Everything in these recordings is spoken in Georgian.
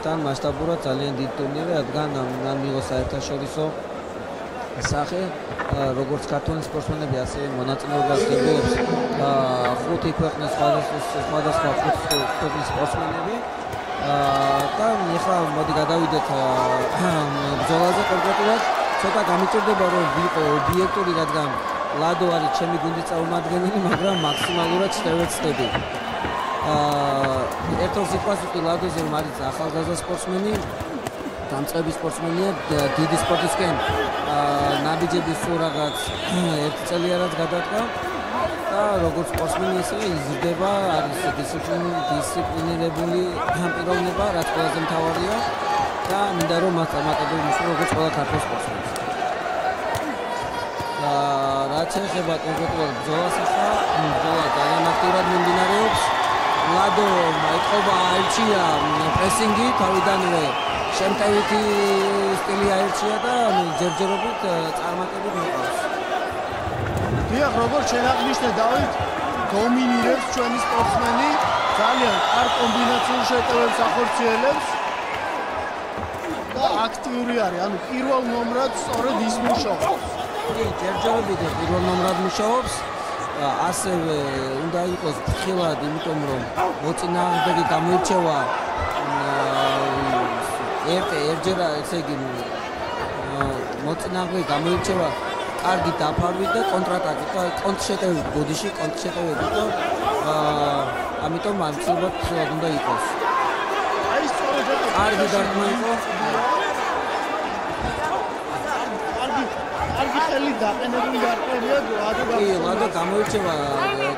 Tan масштабурат ძალიან დიდ ტურნირი, რადგან მან მიიღო საერთაშორისო სახე, როგორც ქართველი სპორტსმენები, ასევე მონაწილეობას იღებს ხუთი ქვეყნის სხვადასხვა ქვეყნის სპორტსმენები. და ახლა მოდი გადავიდეთ ბრძოლაზე კონკრეტულად. ცოტა გამიჭირდება რომ ვიყო ობიექტური, რადგან ლადო არის ჩემი გუნდის წარმომადგენელი, მაგრამ მაქსიმალურად შევეცდები. Ერთოს იყოს უკვე ლადოზე არის ახალგაზრდა სპორტსმენი, დამწყები სპორტსმენია, დიდი სპორტისკენ ნაბიჯების სულ რაღაც ერთ წელი არაც გადადგა და როგორც სპორტსმენი ისე იზრდება, არის დისციპლინირებული გამპიროვნება, რაც ყველაზე მთავარია და მინდა რომ წარმატებული მისულ როგორც ყველა ქართველ სპორტსმენს. რაც ეხება კონკრეტულად ბრძოლას, ბრძოლა ძალიან აქტიურად მიმდინარეობს. ლადო ეთყობა აირჩია პრესინგი, თავიდანვე შემტევითი სტილი აირჩია და ჯერჯერობით წარმატებით მოყავს. დიახ, როგორც შენ აღნიშნე, დავით, დომინირებს ჩვენი სპორტსმენი, ძალიან კარგ კომბინაციურ შეტევებს ახორციელებს და აქტიური არის, ანუ პირველ ნომრად სწორედ ის მუშაობს. ჯერჯერობით პირველ ნომრად მუშაობს. ასევე უნდა იყოს ფრთხილად, იმიტომ რომ მოწინააღმდეგე გამოირჩევა მოწინააღმდეგე გამოირჩევა კარგი დაფარვით და კონტრატაკით, კონტრშეტევით ბოდიში, კონტრშეტევებით და ამიტომ ამწილად ფრთხილად უნდა იყოს. კარგი დარტყმა იყო. დაყენებული არყევია ლადო. ლადო გამოირჩევა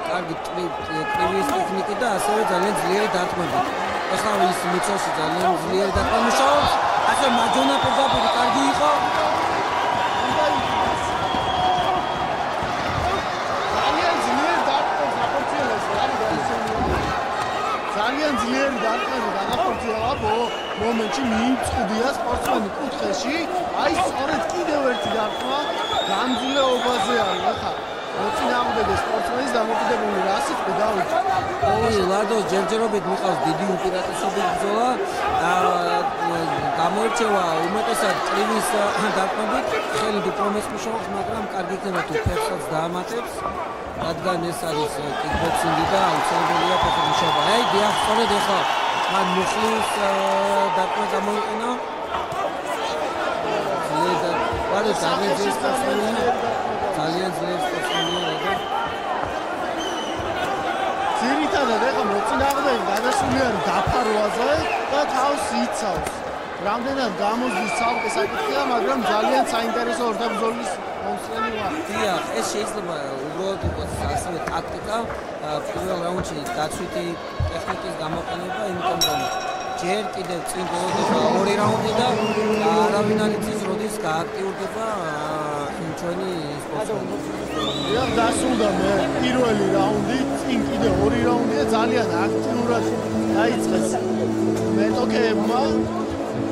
კარგი ტკივის ტექნიკით და ასევე ძალიან ძლიერი დარტყმებით. ეხლა ის მიწაში ძალიან ძლიერი დარტყმა მუშაობს. ასე მაჯონა პირდაპირ კარგი იყო. ძალიან ძლიერი დარტყმები განახორციელა მომენტში მიიწვდია სპორტსმენი კუთხეში. აი სწორედ კიდევ ერთი დარტყმა გამძლეობაზე არის ახლა მოწინააღმდეგე სპორტსმენის დამოკიდებული რასით დავით. ლადოს ჯერჯერობით მიყავს დიდი უპირატესობის ბრძოლა. გამოირჩევა უმეტესად ტკივის დარტყმებით, ხელი უფრო მეტს მუშაობს, მაგრამ კარგი იქნება თუ ფეხსაც დაამატებს, რადგან ეს არის კიკბოქსინგი და აუცილებელია ფეხის მუშაობა. აი დიახ, სწორედ ახლა მან მუხლის დარტყმა გამოიყენა. ძალიან ძლიერი სპორტსმენია, ძალიან ძლიერი სპორტსმენია. ძირითადად ახლა მოწინააღმდეგე გადასული არის დაფარვაზე და თავს იცავს. რამდენად გამოსდის ცალკე საკითხია, მაგრამ ძალიან საინტერესო ორთაბრძოლის მომსწრენი ვარ. დიახ, ეს შეიძლება უბრალოდ იყოს ასევე ტაქტიკა, პირველ რაუნდში დაცვითი ტექნიკის გამოყენება, იმიტომ რომ ჯერ კიდევ წინ გოლოდება ორი რაუნდი და არავინ არ იცის როდის გააქტიურდება ჩვენი სპორტსმენი. დასრულდა პირველი რაუნდი, წინ კიდევ ორი რაუნდია, ძალიან აქტიურად დაიწყეს მეტოქეებმა.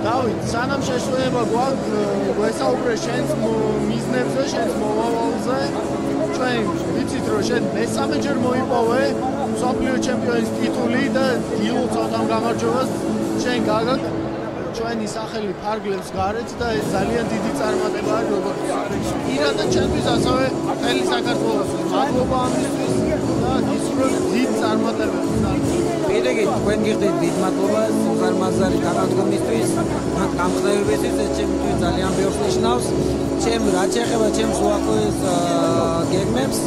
დავით, სანამ შეშლება გვაქვს გვესაუბრე შენს მიზნებზე, შენს მოვალეზე. ჩვენ ვიცით რომ შენ მესამეჯერ მოიპოვე მსოფლიო ჩემპიონის ტიტული და გილოცავთ ამ გამარჯვებას. შენ გაგაკ ჩვენი სახელი ფარგლებს გარეთ და ეს ძალიან დიდი წარმატება არის როგორც პირადად ჩემთვის, ასევე მთელი საქართველოსთვის. მადლობა ამისთვის და გისურვებთ დიდ წარმატებებს. პირიქით, თქვენ გიხდით დიდ მადლობა სუღარმაზარი განადგომისთვის, გამხდარებისთვის, ეს ჩემთვის ძალიან ბევრს ნიშნავს. რაც ეხება ჩემს უახლოეს გეგმებს,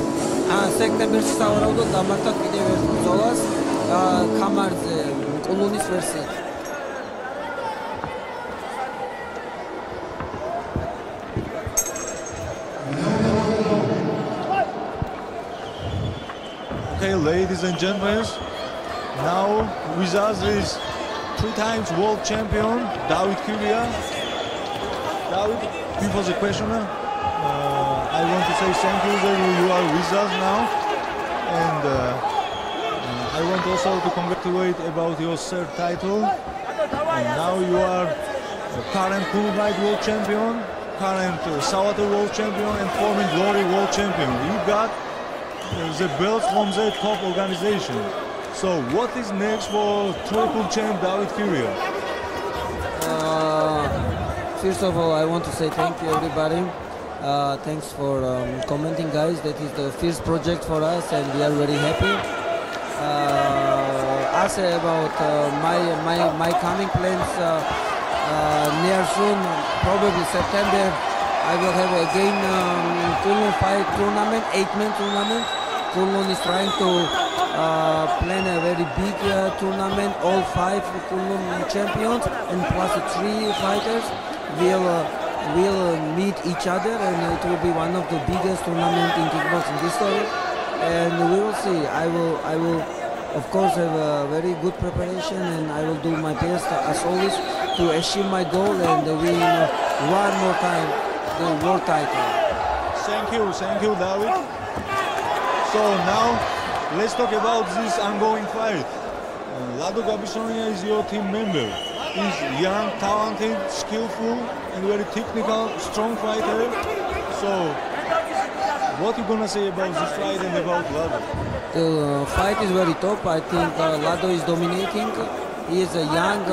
სექტემბერში სავარაუდოდ დამართა კიდევ ერთ ბრძოლას კამარძზე, კულუნის ვერსიით. Okay, ladies and gentlemen, now with us is 2-time world champion David Kubia. David, before the questioner, I want to say thank you that you are with us now, and I want also to congratulate about your third title. And now you are the current Kulun world champion, current Sawato world champion, and former Glory world champion. You got the belt from the top organization. So what is next for triple champ David Kubia? First of all, I want to say thank you, everybody. Thanks for commenting, guys. That is the first project for us, and we are very happy. Ask about my coming plans near soon, probably September. I will have again Kulun fight tournament, 8-man tournament. Kulun is trying to plan a very big tournament, all 5 Kulun champions and plus 3 fighters will meet each other, and it will be one of the biggest tournaments in kickboxing history. And we will see. I will of course have a very good preparation, and I will do my best as always to achieve my goal and win one more time the world title. Thank you, David. So now let's talk about this ongoing fight. Lado Gabisonia is your team member. He's young, talented, skillful, and very technical, strong fighter. So, what you gonna say about this fight and about Lado? The fight is very tough. I think Lado is dominating. He is a young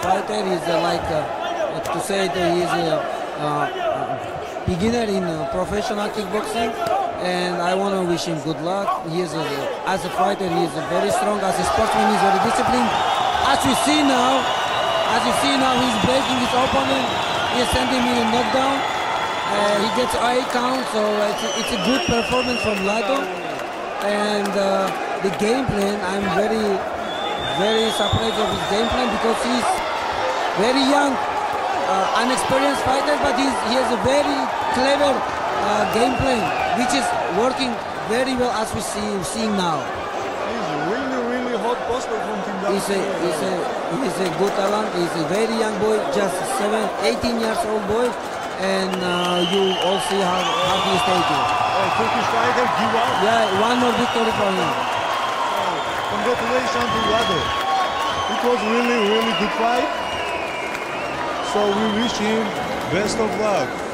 fighter. He's to say that he is a beginner in professional kickboxing. And I want to wish him good luck. He is as a fighter, he is very strong. As a sportsman, he's very disciplined. As you see now, he's breaking his opponent. He's sending him a knockdown. He gets eye count, so it's a good performance from Lado. And the game plan, I'm very, very surprised of his game plan, because he's very young, inexperienced fighter, but he has a very clever game plan, which is working very well as we see now. He's a good talent. He's a very young boy, just 18 years old boy, and you all see how he's taking. Turkish fighter, give up. Yeah, one more victory for him. Congratulations to Lado. It was really, really good fight. So we wish him best of luck.